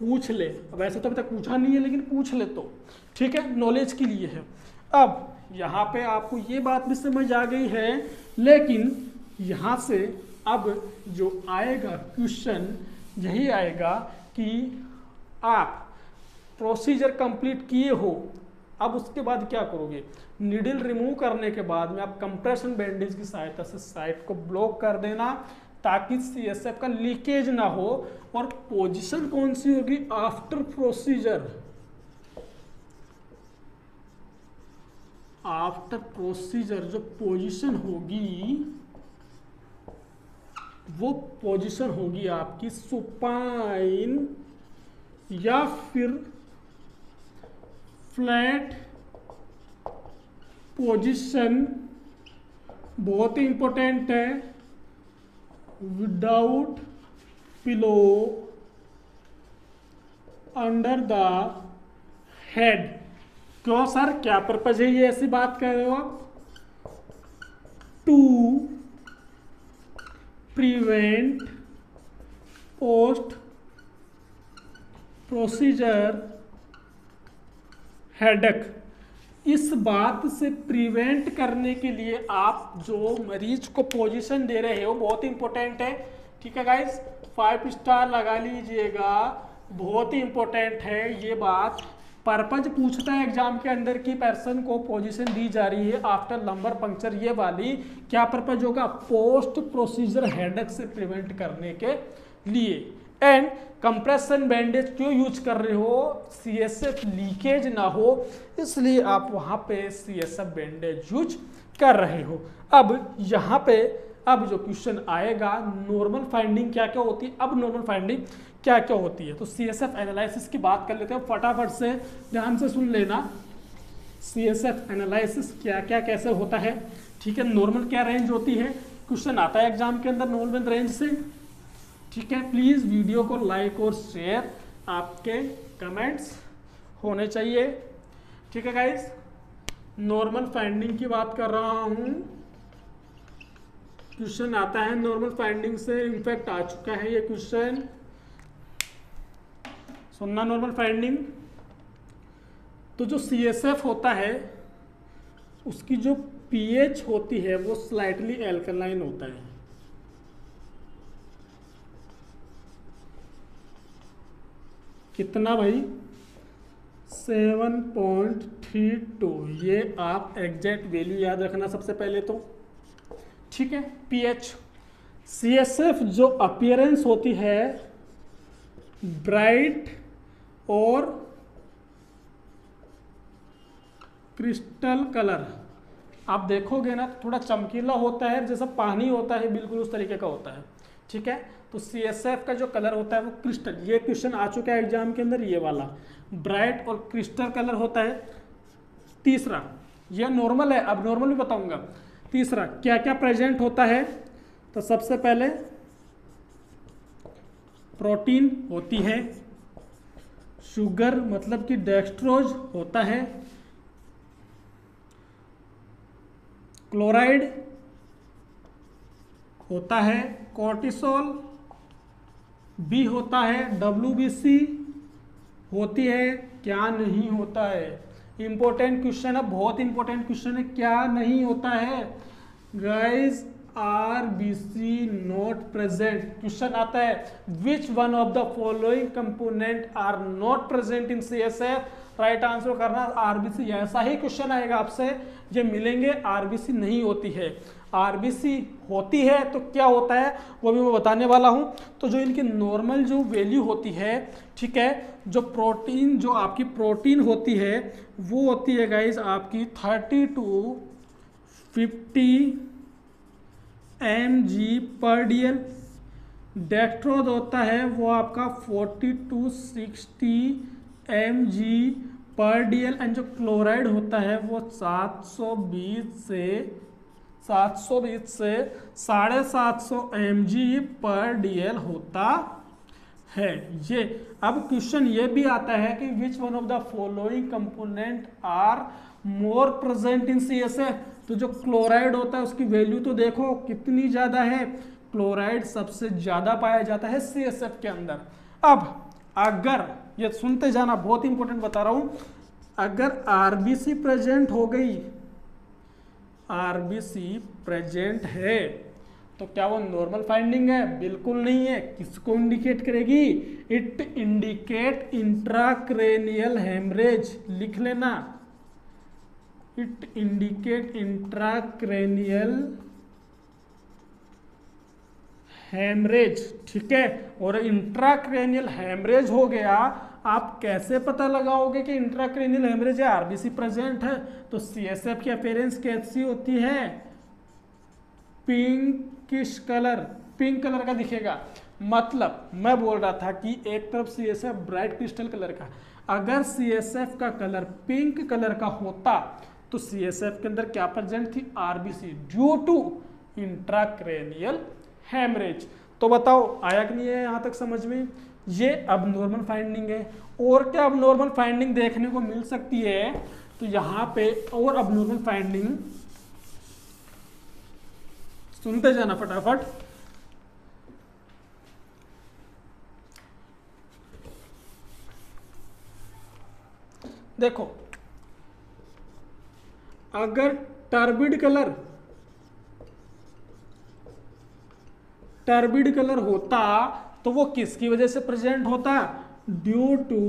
पूछ ले, वैसे तो अभी तक पूछा नहीं है लेकिन पूछ ले तो, ठीक है, नॉलेज के लिए है। अब यहाँ पे आपको ये बात भी समझ आ गई है, लेकिन यहाँ से अब जो आएगा क्वेश्चन यही आएगा कि आप प्रोसीजर कंप्लीट किए हो, अब उसके बाद क्या करोगे। निडल रिमूव करने के बाद में आप कंप्रेशन बैंडेज की सहायता से साइट को ब्लॉक कर देना ताकि सीएसएफ का लीकेज ना हो। और पोजीशन कौन सी होगी, आफ्टर प्रोसीजर, आफ्टर प्रोसीजर जो पोजीशन होगी वो पोजीशन होगी आपकी सुपाइन या फिर फ्लैट पोजीशन, बहुत ही इंपॉर्टेंट है, without pillow, under the head. क्यों सर, क्या पर्पज है ये, ऐसी बात कर रहे हो आप, to prevent post procedure headache, इस बात से प्रिवेंट करने के लिए आप जो मरीज को पोजीशन दे रहे हो बहुत इंपॉर्टेंट है, ठीक है गाइस, फाइव स्टार लगा लीजिएगा, बहुत ही इंपॉर्टेंट है ये बात। पर्पज पूछता है एग्जाम के अंदर कि पर्सन को पोजीशन दी जा रही है आफ्टर लम्बर पंक्चर, ये वाली क्या पर्पज होगा, पोस्ट प्रोसीजर हेडेक से प्रिवेंट करने के लिए। एंड कंप्रेशन बैंडेज क्यों यूज कर रहे हो, सीएसएफ लीकेज ना हो, इसलिए आप वहाँ पे सीएसएफ बैंडेज यूज कर रहे हो। अब यहाँ पे अब जो क्वेश्चन आएगा, नॉर्मल फाइंडिंग क्या क्या होती है, अब नॉर्मल फाइंडिंग क्या क्या होती है, तो सीएसएफ एनालिसिस की बात कर लेते हैं फटाफट से, ध्यान से सुन लेना। सीएसएफ एनालिसिस क्या क्या कैसे होता है, ठीक है, नॉर्मल क्या रेंज होती है, क्वेश्चन आता है एग्जाम के अंदर नॉर्मल रेंज से, ठीक है। प्लीज़ वीडियो को लाइक और शेयर, आपके कमेंट्स होने चाहिए, ठीक है गाइस। नॉर्मल फाइंडिंग की बात कर रहा हूँ, क्वेश्चन आता है नॉर्मल फाइंडिंग से, इनफैक्ट आ चुका है ये क्वेश्चन, सुनना। नॉर्मल फाइंडिंग तो जो सीएसएफ होता है उसकी जो पीएच होती है वो स्लाइटली एल्कलाइन होता है, कितना भाई, सेवन पॉइंट थ्री टू, ये आप एग्जैक्ट वैल्यू याद रखना सबसे पहले तो, ठीक है। पीएच सीएसएफ जो अपीयरेंस होती है ब्राइट और क्रिस्टल कलर, आप देखोगे ना थोड़ा चमकीला होता है, जैसा पानी होता है बिल्कुल उस तरीके का होता है, ठीक है। तो सी एस एफ का जो कलर होता है वो क्रिस्टल, ये क्वेश्चन आ चुका है एग्जाम के अंदर, ये वाला ब्राइट और क्रिस्टल कलर होता है। तीसरा, यह नॉर्मल है, अब नॉर्मल भी बताऊंगा। तीसरा, क्या क्या प्रेजेंट होता है? तो सबसे पहले प्रोटीन होती है, शुगर मतलब कि डेक्स्ट्रोज होता है, क्लोराइड होता है, कॉर्टिसोल भी होता है, डब्ल्यूबीसी होती है, क्या नहीं होता है? इंपॉर्टेंट क्वेश्चन है, बहुत इंपॉर्टेंट क्वेश्चन है, क्या नहीं होता है guys? RBC not present. Question आता है which one of the following component are not present in CSF, right answer करना आरबीसी। ऐसा ही क्वेश्चन आएगा आपसे, ये मिलेंगे। आरबीसी नहीं होती है, आरबीसी होती है तो क्या होता है वो भी मैं बताने वाला हूं। तो जो इनकी नॉर्मल जो वैल्यू होती है, ठीक है, जो प्रोटीन, जो आपकी प्रोटीन होती है वो होती है गाइज आपकी thirty to fifty M G per D L. Dextrose होता है वो आपका forty to sixty M G per D L. And जो क्लोराइड होता है वो सात सौ बीस से साढ़े सात सौ M G per D L होता है ये। अब क्वेश्चन ये भी आता है कि which one of the following component are more present in सी एस एफ। तो जो क्लोराइड होता है उसकी वैल्यू तो देखो कितनी ज़्यादा है, क्लोराइड सबसे ज़्यादा पाया जाता है सी एस एफ के अंदर। अब अगर ये सुनते जाना, बहुत इंपॉर्टेंट बता रहा हूँ, अगर आर बी सी प्रेजेंट हो गई, आर बी सी प्रेजेंट है तो क्या वो नॉर्मल फाइंडिंग है? बिल्कुल नहीं है। किसको इंडिकेट करेगी? इट इंडिकेट इंट्राक्रेनियल हेमरेज, लिख लेना, इट इंडिकेट इंट्राक्रेनियल हेमरेज, ठीक है। और इंट्राक्रेनियल हेमरेज हो गया, आप कैसे पता लगाओगे कि इंट्राक्रेनियल हेमरेज है? आरबीसी प्रेजेंट है। तो सीएसएफ की अपीयरेंस कैसी होती है? पिंकिश कलर, पिंक कलर का दिखेगा। मतलब मैं बोल रहा था कि एक तरफ सीएसएफ ब्राइट क्रिस्टल कलर का, अगर सीएसएफ का कलर पिंक कलर का होता तो सीएसएफ के अंदर क्या प्रेजेंट थी? RBC due to इंट्राक्रेनियल हेमरेज। तो बताओ आया कि नहीं है यहाँ तक समझ में? ये अब नॉर्मल फाइंडिंग है। और क्या अब नॉर्मल फाइंडिंग देखने को मिल सकती है? तो यहाँ पे और अब नॉर्मल फाइंडिंग, सुनते जाना फटाफट। देखो, अगर टर्बिड कलर, टर्बिड कलर होता तो वो किसकी वजह से प्रेजेंट होता? Due to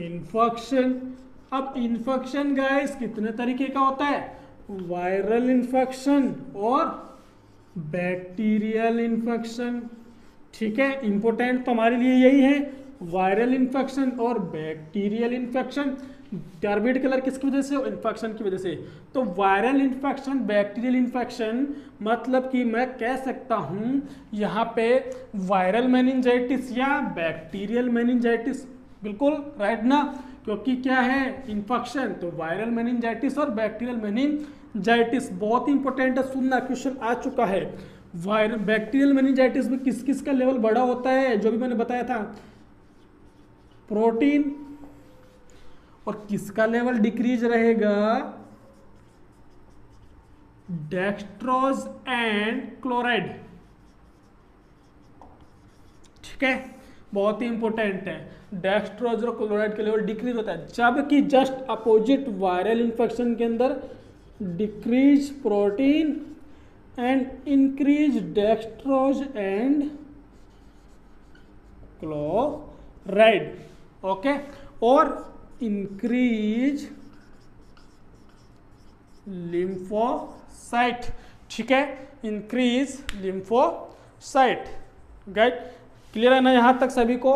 infection. अब इन्फेक्शन गाइस कितने तरीके का होता है? वायरल इन्फेक्शन और बैक्टीरियल इन्फेक्शन, ठीक है। इंपॉर्टेंट तो हमारे लिए यही है, वायरल इन्फेक्शन और बैक्टीरियल इन्फेक्शन। टर्बिड कलर किसकी वजह से? इन्फेक्शन की वजह से। तो वायरल इन्फेक्शन, बैक्टीरियल इन्फेक्शन, मतलब कि मैं कह सकता हूँ यहाँ पे वायरल मेनिंजाइटिस या बैक्टीरियल मेनिंजाइटिस, बिल्कुल राइट ना, क्योंकि क्या है इन्फेक्शन, तो वायरल मेनिंजाइटिस और बैक्टीरियल मेनिंजाइटिस। बहुत इंपॉर्टेंट है, सुनना, क्वेश्चन आ चुका है। वायरल बैक्टीरियल मेनिंजाइटिस में किस किस का लेवल बड़ा होता है? जो भी मैंने बताया था, प्रोटीन। और किसका लेवल डिक्रीज रहेगा? डेक्स्ट्रोज एंड क्लोराइड, ठीक है, बहुत ही इंपॉर्टेंट है। डेक्स्ट्रोज और क्लोराइड का लेवल डिक्रीज होता है, जबकि जस्ट अपोजिट वायरल इन्फेक्शन के अंदर decrease protein and increase dextrose and chloride, okay okay? और इंक्रीज लिम्फोसाइट, ठीक है, इंक्रीज लिम्फोसाइट। गाइड क्लियर है ना यहाँ तक सभी को?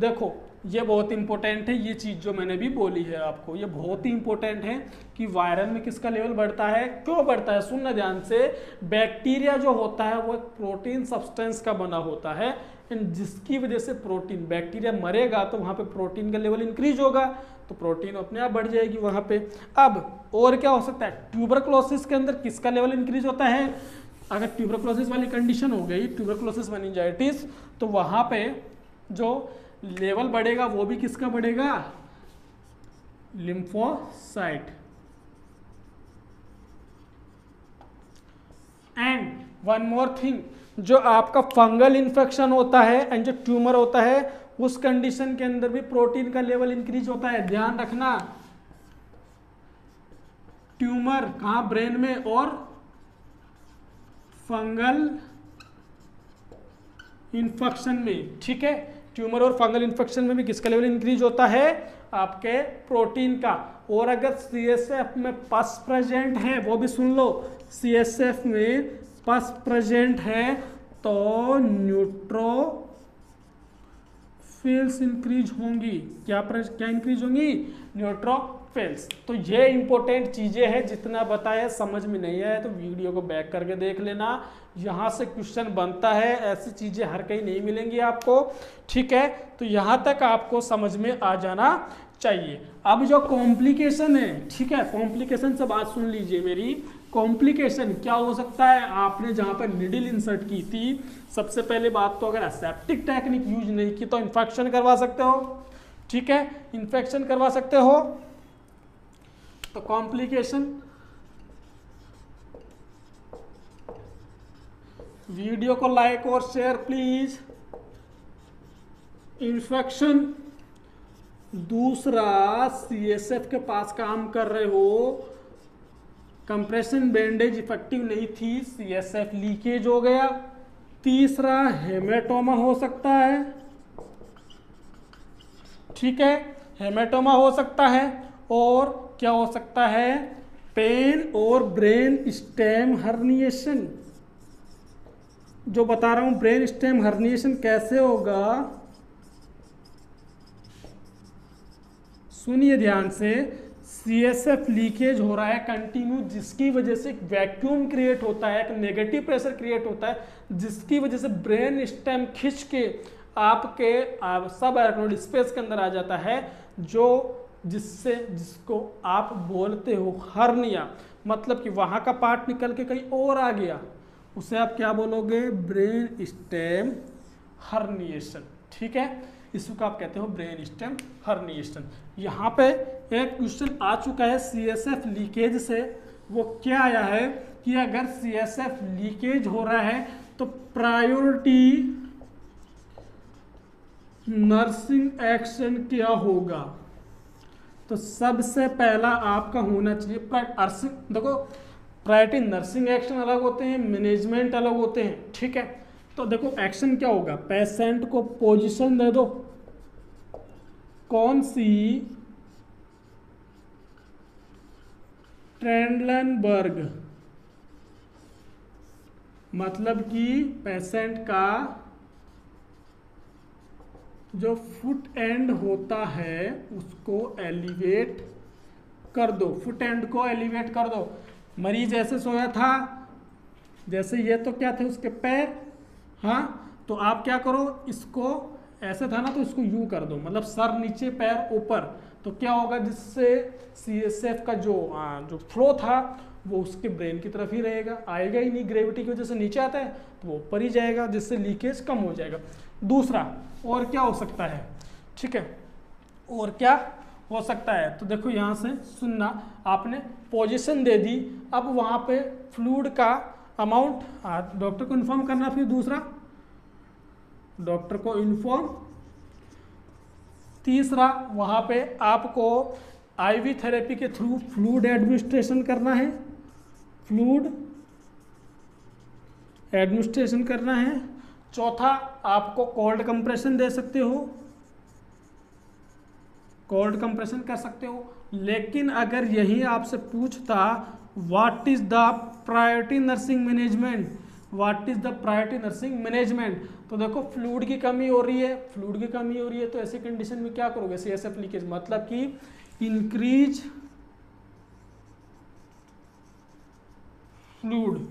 देखो ये बहुत इंपॉर्टेंट है, ये चीज़ जो मैंने भी बोली है आपको, ये बहुत ही इंपॉर्टेंट है कि वायरल में किसका लेवल बढ़ता है, क्यों बढ़ता है, सुनना ध्यान से। बैक्टीरिया जो होता है वो एक प्रोटीन सब्सटेंस का बना होता है, एंड जिसकी वजह से प्रोटीन, बैक्टीरिया मरेगा तो वहाँ पे प्रोटीन का लेवल इंक्रीज होगा तो प्रोटीन अपने आप बढ़ जाएगी वहाँ पे। अब और क्या हो सकता है, ट्यूबरक्लोसिस के अंदर किसका लेवल इंक्रीज होता है, अगर ट्यूबरक्लोसिस वाली कंडीशन हो गई, ट्यूबरक्लोसिस मेनिंजाइटिस, तो वहाँ पे जो लेवल बढ़ेगा वो भी किसका बढ़ेगा, lymphocyte. And one more thing, जो आपका फंगल इन्फेक्शन होता है एंड जो ट्यूमर होता है उस कंडीशन के अंदर भी प्रोटीन का लेवल इंक्रीज होता है, ध्यान रखना। ट्यूमर कहाँ, ब्रेन में, और फंगल इन्फेक्शन में, ठीक है। ट्यूमर और फंगल इन्फेक्शन में भी किसका लेवल इंक्रीज होता है, आपके प्रोटीन का। और अगर सीएसएफ में पस प्रेजेंट है, वो भी सुन लो, सीएसएफ में पस प्रेजेंट है तो न्यूट्रोफिल्स इंक्रीज होंगी। क्या क्या इंक्रीज होंगी, न्यूट्रोफिल्स। तो ये इंपॉर्टेंट चीज़ें हैं, जितना बताया। समझ में नहीं आया तो वीडियो को बैक करके देख लेना, यहाँ से क्वेश्चन बनता है, ऐसी चीज़ें हर कहीं नहीं मिलेंगी आपको, ठीक है। तो यहाँ तक आपको समझ में आ जाना चाहिए। अब जो कॉम्प्लिकेशन है, ठीक है, कॉम्प्लिकेशन से बात सुन लीजिए मेरी। कॉम्प्लिकेशन क्या हो सकता है, आपने जहाँ पर निडल इंसर्ट की थी, सबसे पहले बात तो अगर एसेप्टिक टेक्निक यूज नहीं की तो इन्फेक्शन करवा सकते हो, ठीक है, इन्फेक्शन करवा सकते हो। तो कॉम्प्लिकेशन वीडियो को लाइक और शेयर प्लीज। इन्फेक्शन, दूसरा सीएसएफ के पास काम कर रहे हो, कंप्रेशन बैंडेज इफेक्टिव नहीं थी, सीएसएफ लीकेज हो गया। तीसरा हेमेटोमा हो सकता है, ठीक है, हेमेटोमा हो सकता है। और क्या हो सकता है, पेन और ब्रेन स्टेम हर्निएशन। जो बता रहा हूं ब्रेन स्टेम हर्निएशन कैसे होगा, सुनिए ध्यान से। सीएसएफ लीकेज हो रहा है कंटिन्यू, जिसकी वजह से एक वैक्यूम क्रिएट होता है, एक नेगेटिव प्रेशर क्रिएट होता है, जिसकी वजह से ब्रेन स्टेम खिंच के आपके आप सब आर्कनोइड स्पेस के अंदर आ जाता है, जो जिससे जिसको आप बोलते हो हर्निया, मतलब कि वहाँ का पार्ट निकल के कहीं और आ गया, उसे आप क्या बोलोगे, ब्रेन स्टेम हर्निएशन, ठीक है, इसको आप कहते हो ब्रेन स्टेम हर्निएशन। यहाँ पे एक क्वेश्चन आ चुका है सीएसएफ लीकेज से, वो क्या आया है कि अगर सीएसएफ लीकेज हो रहा है तो प्रायोरिटी नर्सिंग एक्शन क्या होगा। तो सबसे पहला आपका होना चाहिए, देखो प्रायोरिटी नर्सिंग एक्शन अलग होते हैं, मैनेजमेंट अलग होते हैं, ठीक है। तो देखो एक्शन क्या होगा, पेशेंट को पोजीशन दे दो, कौन सी, ट्रेंडलैंबर्ग, मतलब कि पेशेंट का जो फुट एंड होता है उसको एलिवेट कर दो, फुट एंड को एलिवेट कर दो। मरीज ऐसे सोया था, जैसे ये तो क्या थे उसके पैर, हाँ, तो आप क्या करो, इसको ऐसे था ना तो इसको यू कर दो, मतलब सर नीचे पैर ऊपर, तो क्या होगा, जिससे सीएसएफ का जो आ, जो फ्लो था वो उसके ब्रेन की तरफ ही रहेगा, आएगा ही नहीं, ग्रेविटी की वजह से नीचे आता है तो वो ऊपर ही जाएगा, जिससे लीकेज कम हो जाएगा। दूसरा और क्या हो सकता है, ठीक है, और क्या हो सकता है, तो देखो यहाँ से सुनना, आपने पोजीशन दे दी, अब वहाँ पे फ्लूइड का अमाउंट डॉक्टर को इन्फॉर्म करना, फिर दूसरा डॉक्टर को इन्फॉर्म, तीसरा वहाँ पे आपको आईवी थेरेपी के थ्रू फ्लूइड एडमिनिस्ट्रेशन करना है, फ्लूइड एडमिनिस्ट्रेशन करना है। चौथा आपको कोल्ड कंप्रेशन दे सकते हो, कोल्ड कंप्रेशन कर सकते हो। लेकिन अगर यही आपसे पूछता what is the priority nursing management, what is the priority nursing management. तो देखो फ्लूइड की कमी हो रही है, फ्लूइड की कमी हो रही है तो ऐसी कंडीशन में क्या करोगे, सीएसएफ लीकेज, मतलब कि इंक्रीज फ्लूइड,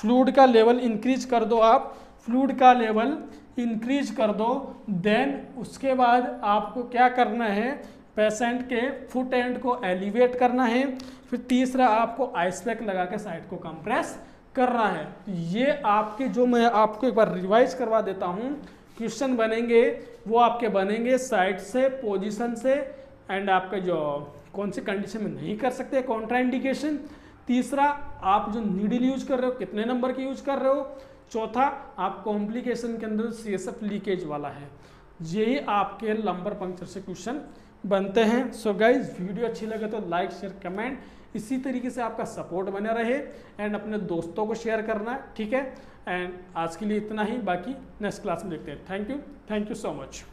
फ्लूइड का लेवल इंक्रीज कर दो आप, फ्लूइड का लेवल इंक्रीज कर दो। देन उसके बाद आपको क्या करना है, पेशेंट के फुट एंड को एलिवेट करना है, फिर तीसरा आपको आइस पैक लगा के साइड को कंप्रेस करना है। ये आपके जो मैं आपको एक बार रिवाइज करवा देता हूँ, क्वेश्चन बनेंगे वो आपके बनेंगे साइड से, पोजीशन से, एंड आपके जो कौन सी कंडीशन में नहीं कर सकते, कॉन्ट्राइंडिकेशन, तीसरा आप जो नीडल यूज कर रहे हो कितने नंबर के यूज कर रहे हो, चौथा आप कॉम्प्लिकेशन के अंदर सी एस एफ लीकेज वाला है। यही आपके लम्बर पंक्चर से क्वेश्चन बनते हैं। सो गाइज वीडियो अच्छी लगे तो लाइक शेयर कमेंट, इसी तरीके से आपका सपोर्ट बना रहे एंड अपने दोस्तों को शेयर करना, ठीक है। एंड आज के लिए इतना ही, बाकी नेक्स्ट क्लास में देखते हैं। Thank you, thank you so much.